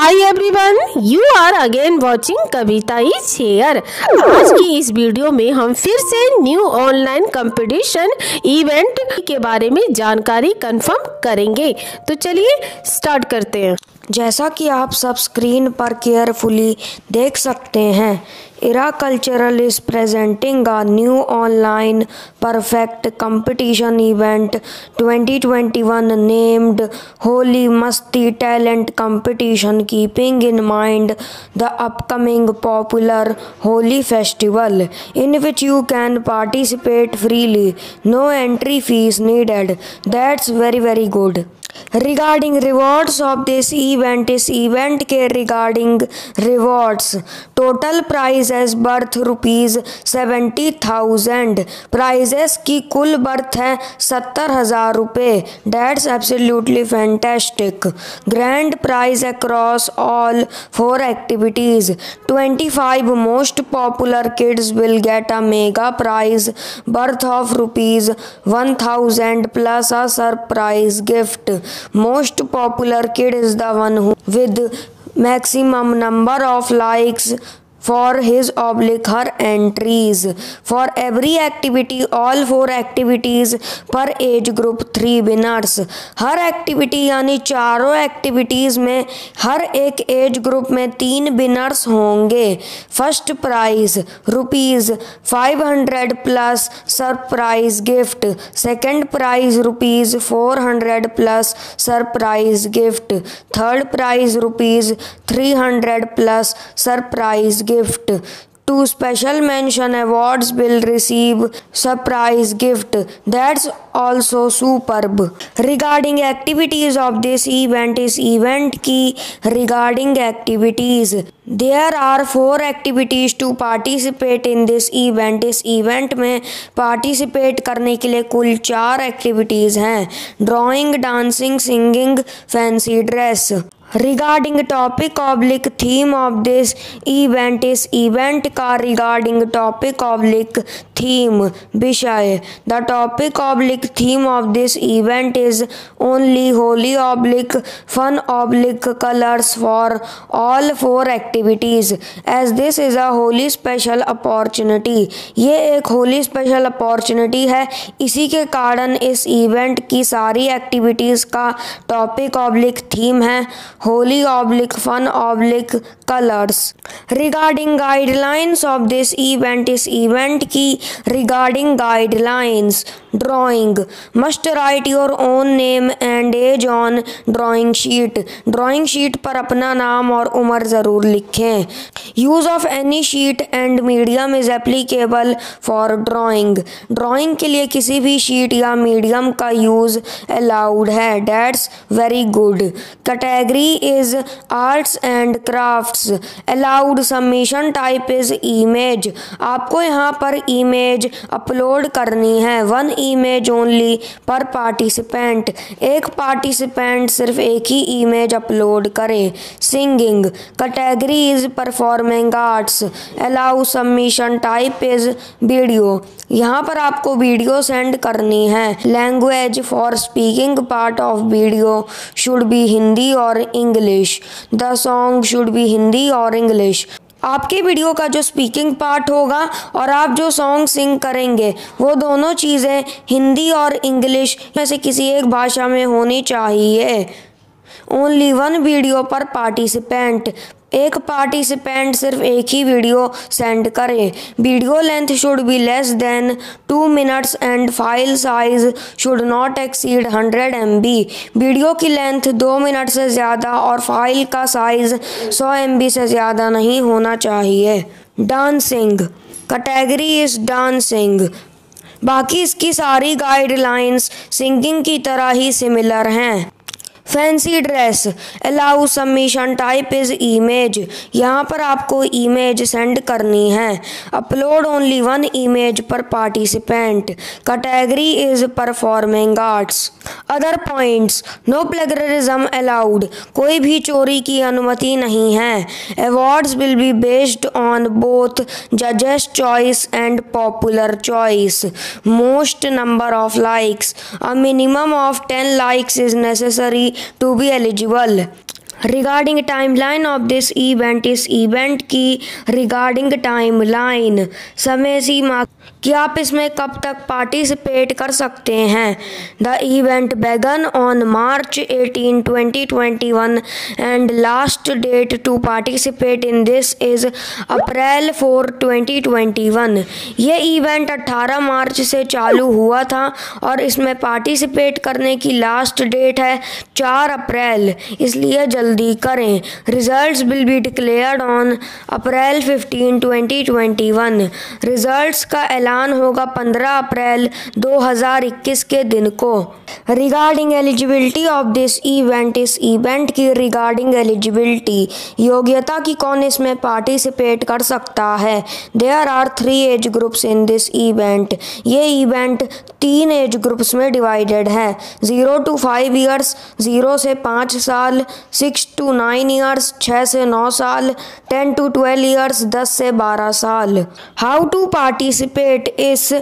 Hi everyone, you are again watching Kavita E share. आज की इस वीडियो में हम फिर से न्यू ऑनलाइन कंपटीशन इवेंट के बारे में जानकारी कंफर्म करेंगे। तो चलिए स्टार्ट करते हैं। जैसा कि आप सब स्क्रीन पर केयरफुली देख सकते हैं, इराकल्चरल is presenting a new online perfect competition event 2021 named Holi masti talent competition, keeping in mind the upcoming popular Holi festival, in which you can participate freely, no entry fees needed. That's very good. Regarding rewards of this event, इस event के regarding rewards, total prize as worth rupees 70,000। Prizes की कुल worth है 70,000 रुपये। That's absolutely fantastic. Grand prize across all 4 activities, 25 most popular kids will get a mega prize worth of rupees 1,000 plus a surprise gift. Most popular kid is the one who with maximum number of likes for his / her entries. For every activity, all 4 activities per age group 3 winners. हर activity यानी चारों activities में हर एक age group में 3 winners होंगे। First prize rupees 500 plus surprise gift. Second prize rupees 400 plus surprise gift. Third prize rupees 300 plus surprise gift. 2 special mention awards will receive surprise gift. That's also superb. Regarding activities of this event, is event की regarding activities, there are 4 activities to participate in this event. इस event में participate करने के लिए कुल 4 activities हैं: drawing, dancing, singing, fancy dress. Regarding topic oblique theme of this event, इस event का रिगार्डिंग टॉपिक ऑब्लिक थीम विषय, the topic oblique theme of this event is only Holi oblique fun oblique colours for all 4 activities, as this is a Holi special opportunity. ये एक Holi special opportunity है, इसी के कारण इस इवेंट की सारी एक्टिविटीज़ का टॉपिक ऑब्लिक थीम है Holi oblique fun oblique colours. Regarding guidelines of this event, इस इवेंट की regarding guidelines, drawing, must write your own name and age on drawing sheet, drawing sheet पर अपना नाम और उम्र ज़रूर लिखें। Use of any sheet and medium is applicable for drawing, drawing के लिए किसी भी शीट या मीडियम का यूज़ अलाउड है। That's very good. Category is arts and crafts. Allowed submission type is image, आपको यहाँ पर इमेज अपलोड करनी है। 1 इमेज ओनली पर पार्टिसिपेंट, एक पार्टिसिपेंट सिर्फ एक ही इमेज अपलोड करे। Singing, category is performing arts, allow submission type is video, यहाँ पर आपको वीडियो सेंड करनी है। Language for speaking part of video should be Hindi और English, the song should be Hindi और इंग्लिश। आपके वीडियो का जो स्पीकिंग पार्ट होगा और आप जो सॉन्ग सिंग करेंगे वो दोनों चीज़ें हिंदी और इंग्लिश में से किसी एक भाषा में होनी चाहिए। ओनली 1 वीडियो पर पार्टिसिपेंट, एक पार्टिसिपेंट सिर्फ एक ही वीडियो सेंड करें। Video length should be less than 2 minutes and file size should not exceed 100 MB। Video की लेंथ 2 मिनट से ज़्यादा और फाइल का साइज़ 100 MB से ज़्यादा नहीं होना चाहिए। Dancing, category is dancing. बाकी इसकी सारी गाइडलाइंस सिंगिंग की तरह ही सिमिलर हैं। Fancy dress, allow submission type is image, यहाँ पर आपको इमेज सेंड करनी है। Upload only 1 image per participant, category is performing arts. Other points, no plagiarism allowed, कोई भी चोरी की अनुमति नहीं है। Awards will be based on both जजेस choice and popular choice. Most number of likes, a minimum of 10 likes is necessary to be eligible. Regarding timeline of this event, इस event की रिगार्डिंग टाइमलाइन, समय सीमा कि आप इसमें कब तक पार्टिसिपेट कर सकते हैं। The event began on March 18, 2021 and last date to participate in this is April 4, 2021। ये इवेंट 18 मार्च से चालू हुआ था और इसमें पार्टिसिपेट करने की लास्ट डेट है 4 अप्रैल, इसलिए जल्दी करें। Results will be declared on April 15, 2021। Results का ऐलान होगा 15 अप्रैल 2021 के दिन को। Regarding eligibility of this event, इस इवेंट की रिगार्डिंग एलिजिबिलिटी, योग्यता की कौन इसमें पार्टिसिपेट कर सकता है। There are 3 age groups in this event. ये इवेंट 3 एज ग्रुप्स में डिवाइडेड है, 0 to 5 ईयर्स, 0 से 5 साल, 6 to 9 ईयर्स, 6 से 9 साल, 10 to 12 ईयर्स, 10 से 12 साल। हाउ टू पार्टिसिपेट, इस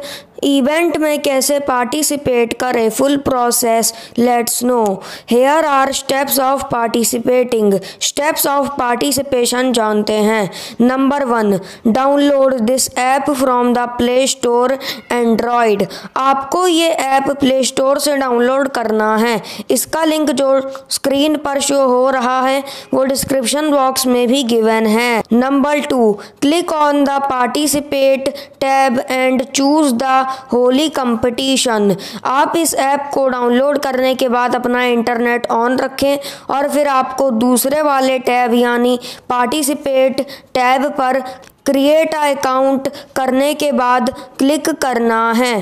इवेंट में कैसे पार्टिसिपेट करें, full process let's know. Here are steps of participating, steps of participation जानते हैं। Number 1, download this app from the play store android, आपको ये ऐप प्ले स्टोर से डाउनलोड करना है। इसका लिंक जो स्क्रीन पर शो हो रहा है वो डिस्क्रिप्शन बॉक्स में भी गिवन है। Number 2, click on the participate tab and choose the Holi competition, आप इस ऐप को डाउनलोड करने के बाद अपना इंटरनेट ऑन रखें और फिर आपको दूसरे वाले टैब यानी पार्टिसिपेट टैब पर क्रिएट अकाउंट करने के बाद क्लिक करना है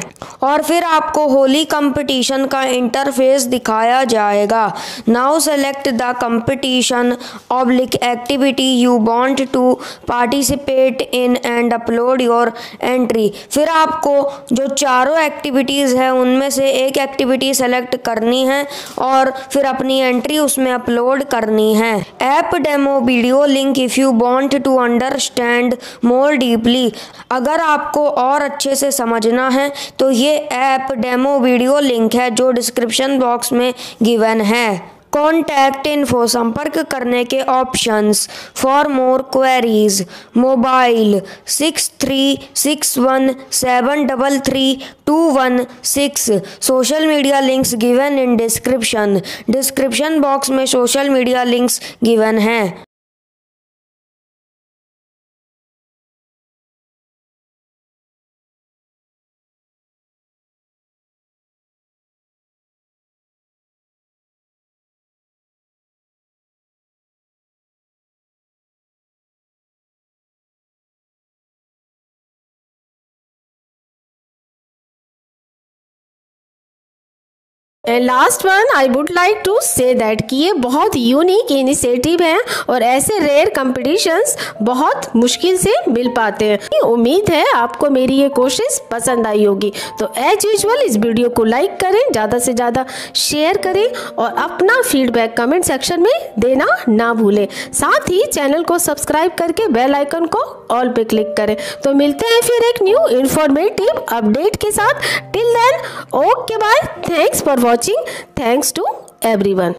और फिर आपको होली कंपटीशन का इंटरफेस दिखाया जाएगा। Now select the competition oblique activity you want to participate in and upload your entry, फिर आपको जो चारों एक्टिविटीज़ है उनमें से एक एक्टिविटी सेलेक्ट करनी है और फिर अपनी एंट्री उसमें अपलोड करनी है। App demo video link if you want to understand more deeply, अगर आपको और अच्छे से समझना है तो ये ऐप डेमो वीडियो लिंक है जो डिस्क्रिप्शन बॉक्स में गिवन है। कॉन्टैक्ट इन्फो, संपर्क करने के options. For more queries, mobile 6361733216। Social media links given in description, description box में सोशल मीडिया लिंक्स गिवन हैं। And last one I would like to say that कि ये बहुत यूनिक इनिशिएटिव है और ऐसे रेयर कम्पटिशन्स बहुत मुश्किल से मिल पाते हैं। उम्मीद है आपको मेरी ये कोशिश पसंद आई होगी। तो एज यूजुअल इस वीडियो को लाइक करें, ज़्यादा से ज़्यादा शेयर करें और अपना फीडबैक कमेंट सेक्शन में देना ना भूलें। साथ ही चैनल को सब्सक्राइब करके बेल आइकन को ऑल पे क्लिक करें। तो मिलते हैं फिर एक न्यू इन्फॉर्मेटिव अपडेट के साथ। Till then okay bye, thanks for watching, thanks to everyone.